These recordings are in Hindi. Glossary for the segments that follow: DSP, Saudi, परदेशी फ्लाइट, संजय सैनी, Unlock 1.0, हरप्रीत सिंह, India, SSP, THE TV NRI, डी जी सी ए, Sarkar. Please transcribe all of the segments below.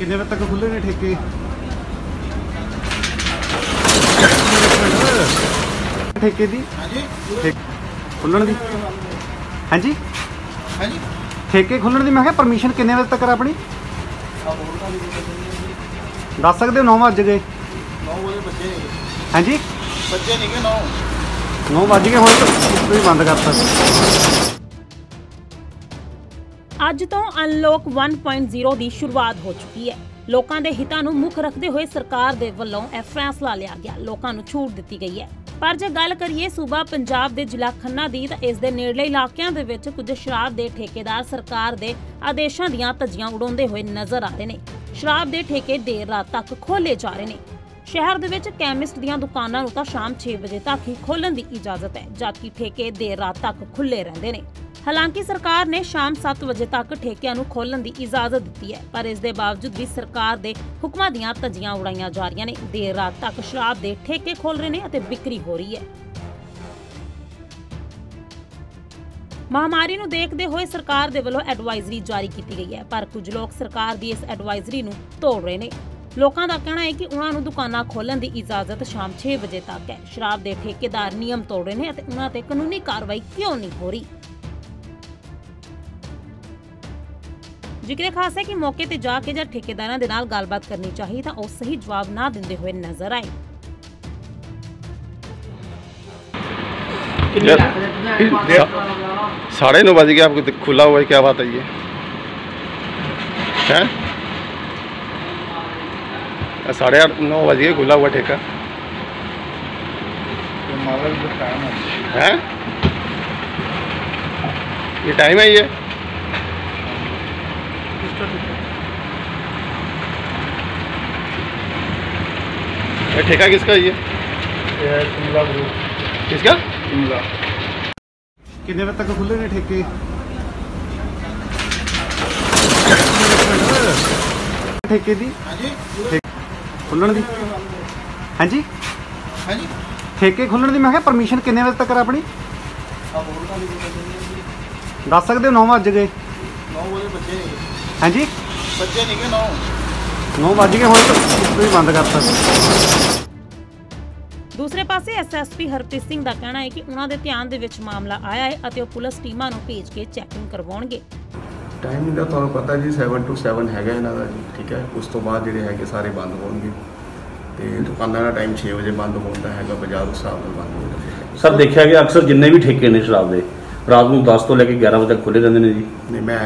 कितने बजे तक खुले ने ठेके? ठेके दी खुलन दी हाँ जी ठेके खुलन दी मैं क्या परमिशन कितने बजे तक है अपनी दस सकते हो? 9 बज गए हाँ जी बच्चे नहीं गए 9 बज गए हुण तो बंद करता। अज तो अनलॉक 1.0 की शुरुआत हो चुकी है। लोगों के हितों को मुख रखते हुए सरकार के वलों यह फैसला लिया गया, लोगों को छूट दी गई है। पर जे गल करिए सूबा पंजाब के जिला खन्ना की तो इस दे नेड़ले इलाकों के विच कुछ शराब के ठेकेदार सरकार के आदेशों दीआं धज्जियां उड़ाते हुए नजर आ रहे हैं। शराब के ठेके देर रात तक खोले जा रहे हैं। शहर के कैमिस्ट दीआं दुकानां नूं तां शाम 6 बजे तक ही खोलण की इजाजत है, जबकि ठेके देर रात तक खुले रहिंदे ने। हालांकि सरकार ने शाम 7 बजे तक ठेकिਆਂ ਨੂੰ खोलਣ की इजाजत दी है, पर इस दे बावजूद भी सरकार के हुक्मां ਦੀਆਂ ਧੱਜੀਆਂ उड़ाई जा रही ने। देर रात तक शराब के ठेके खोल रहे हैं, बिक्री हो रही है। महामारी ਨੂੰ देखते हुए सरकार के ਵੱਲੋਂ एडवाइजरी जारी की गई है, पर कुछ लोग सरकार की इस एडवाइजरी ਨੂੰ तोड़ रहे हैं। लोगों का कहना है कि उन्होंने दुकाना खोलन की इजाजत शाम 6 बजे तक है। शराब के ठेकेदार नियम तोड़ रहे हैं, उन्होंने पर कानूनी कार्रवाई क्यों नहीं हो रही? जिक्र खास है कि मौके पर जाके जब ठेकेदारों के नाल गलबात करनी चाहिए तो वह सही जवाब ना देते हुए नजर आए। साढ़े 9 बज गया, आपको खुला हुआ है, क्या बात है ये? साढ़े 9 बजे खुला हुआ ठेका है, ये टाइम है ये। ठेका किसका ये? किसका? कितने बजे तक खुले ने ठेके? ठेके दी खुलन दी हाँ जी ठेके खुलन दी मैं क्या परमिशन कितने बजे तक है अपनी दस सकते हो? 9 बज गए हाँ जी बच्चे नहीं गए 9 बज गए हुण तो बंद करता। दूसरे पासे SSP हरप्रीत सिंह का कहना है कि उन्होंने ध्यान दे विच मामला आया है और पुलिस टीमां नूं भेज के चैकिंग करवाउणगे। टाइम इनका तो पता जी 7 to 7 हैगा इन्हां दा जी, ठीक है। उस तो बाद जिहड़े हैगे सारे बंद होणगे ते दुकानां दा टाइम 6 बजे बंद होंदा हैगा, बाजार उस हिसाब नाल बंद हो जाएगा। सर देखिया गया अक्सर जिन्ने भी ठेके ने शराब दे रात नूं 10 तो लैके 11 बजे तक खुले रहंदे ने जी। नहीं मैं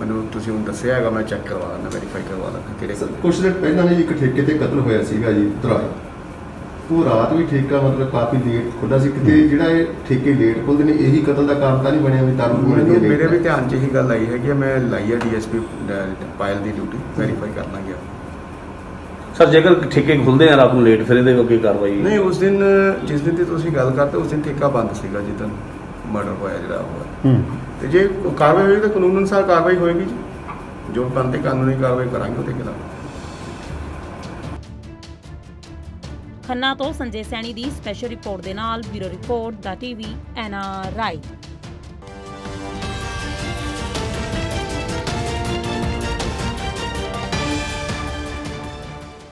ਮੈਨੂੰ ਤੁਸੀਂ ਹੁਣ ਦੱਸਿਆ ਹੈਗਾ, ਮੈਂ ਚੈੱਕ ਕਰਵਾ ਲਾਂਗਾ, ਵੈਰੀਫਾਈ ਕਰਵਾ ਲਾਂਗਾ ਕਿਹੜੇ। ਕੁਝ ਦਿਨ ਪਹਿਲਾਂ ਨੇ ਇੱਕ ਠੇਕੇ ਤੇ ਕਤਲ ਹੋਇਆ ਸੀਗਾ ਜੀ ਧਰਾਏ, ਉਹ ਰਾਤ ਵੀ ਠੇਕਾ ਮਤਲਬ ਕਾਫੀ ਲੇਟ ਖੁੱਲਦਾ ਸੀ ਕਿਤੇ। ਜਿਹੜਾ ਇਹ ਠੇਕੇ ਲੇਟ ਖੁੱਲਦੇ ਨੇ ਇਹੀ ਕਤਲ ਦਾ ਕਾਰਨ ਤਾਂ ਨਹੀਂ ਬਣਿਆ ਵੀ ਤੁਹਾਨੂੰ? ਮੇਰੇ ਵੀ ਧਿਆਨ 'ਚ ਇਹੀ ਗੱਲ ਆਈ ਹੈਗੀ, ਮੈਂ ਲਾਈ ਆ DSP ਪਾਇਲ ਦੀ ਡਿਊਟੀ, ਵੈਰੀਫਾਈ ਕਰ ਲਾਂਗੇ। ਸਰ ਜੇਕਰ ਠੇਕੇ ਖੁੱਲਦੇ ਆ ਰਾਤ ਨੂੰ ਲੇਟ ਫਿਰ ਇਹਦੇ ਕੋਈ ਕਾਰਵਾਈ ਨਹੀਂ? ਉਸ ਦਿਨ ਜਿਸ ਦਿਨ ਤੇ ਤੁਸੀਂ ਗੱਲ ਕਰਦੇ ਉਸ ਦਿਨ ਠੇਕਾ ਬੰਦ ਸੀਗਾ ਜਿੱਦਾਂ मर्डर होया जरा हुआ तो जे कार्रवाई होगी तो कानून अनुसार कार्रवाई होगी जी, जो बनते कानूनी कार्रवाई कराएंगे उसके खिलाफ। खन्ना तो संजय सैनी की स्पेशल रिपोर्ट के नाल bureau report the TV NRI।